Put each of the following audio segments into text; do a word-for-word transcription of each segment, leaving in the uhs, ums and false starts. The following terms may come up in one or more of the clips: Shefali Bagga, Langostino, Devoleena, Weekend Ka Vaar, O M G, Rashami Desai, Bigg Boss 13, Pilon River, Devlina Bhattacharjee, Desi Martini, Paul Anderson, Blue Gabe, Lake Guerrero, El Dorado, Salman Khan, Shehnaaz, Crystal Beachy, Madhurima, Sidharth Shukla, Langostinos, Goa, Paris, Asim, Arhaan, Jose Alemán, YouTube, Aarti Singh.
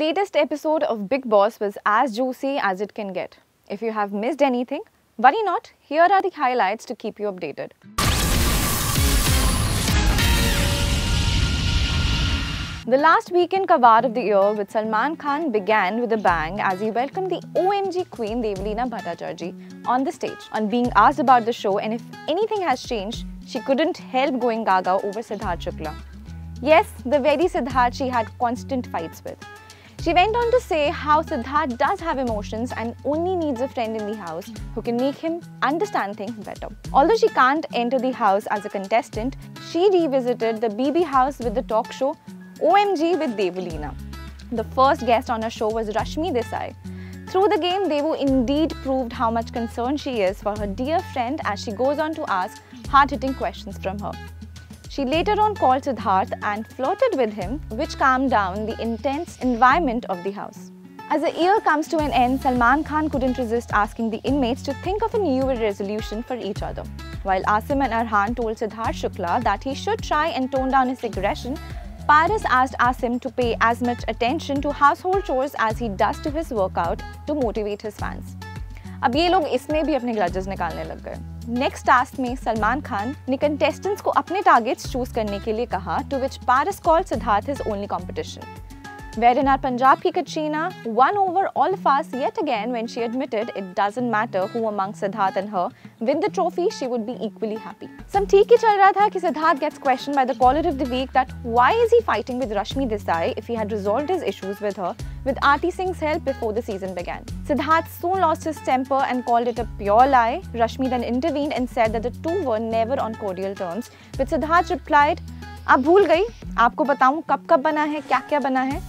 Latest episode of Bigg Boss was as juicy as it can get. If you have missed anything, worry not, here are the highlights to keep you updated. The last Weekend Ka Vaar of the year with Salman Khan began with a bang as he welcomed the O M G queen Devlina Bhattacharjee on the stage. On being asked about the show and if anything has changed, she couldn't help going gaga over Sidharth Shukla. Yes, the very Sidharth she had constant fights with. She went on to say how Sidharth does have emotions and only needs a friend in the house who can make him understand things better. Although she can't enter the house as a contestant, she revisited the B B house with the talk show O M G with Devoleena. The first guest on her show was Rashami Desai. Through the game, Devu indeed proved how much concern she is for her dear friend as she goes on to ask hard-hitting questions from her. She later on called Sidharth and flirted with him, which calmed down the intense environment of the house. As the year comes to an end, Salman Khan couldn't resist asking the inmates to think of a new year resolution for each other. While Asim and Arhaan told Sidharth Shukla that he should try and tone down his aggression, Paris asked Asim to pay as much attention to household chores as he does to his workout to motivate his fans. अब ये लोग इसमें भी अपने ग्लजेस निकालने लग गए। Next task में सलमान खान ने कंटेस्टेंट्स को अपने टारगेट्स चूज करने के लिए कहा, to which Paris called Sidharth his only competition. Wherein our Punjab ki Katrina won over all of us yet again when she admitted it doesn't matter who among Sidharth and her win the trophy, she would be equally happy. Some theek hi chal raha tha ki Sidharth gets questioned by the caller of the week that why is he fighting with Rashmi Desai if he had resolved his issues with her with Aarti Singh's help before the season began. Sidharth soon lost his temper and called it a pure lie. Rashmi then intervened and said that the two were never on cordial terms, but Sidharth replied, "Aap bhool gayi, aapko bataun kab kab bana hai, kya kya bana hai."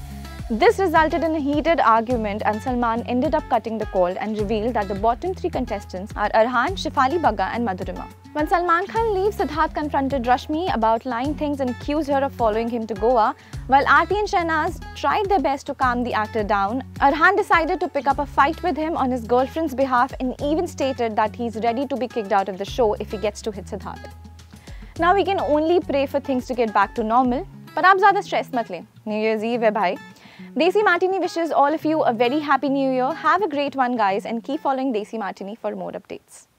This resulted in a heated argument and Salman ended up cutting the call and revealed that the bottom three contestants are Arhaan, Shefali Bagga and Madhurima. When Salman Khan leaves, Sidharth confronted Rashmi about lying things and accused her of following him to Goa. While Aarti and Shehnaaz tried their best to calm the actor down, Arhaan decided to pick up a fight with him on his girlfriend's behalf and even stated that he's ready to be kicked out of the show if he gets to hit Sidharth. Now we can only pray for things to get back to normal, but aap zyada stress mat le. New Year's Eve hai bhai. Desi Martini wishes all of you a very happy new year. Have a great one guys and keep following Desi Martini for more updates.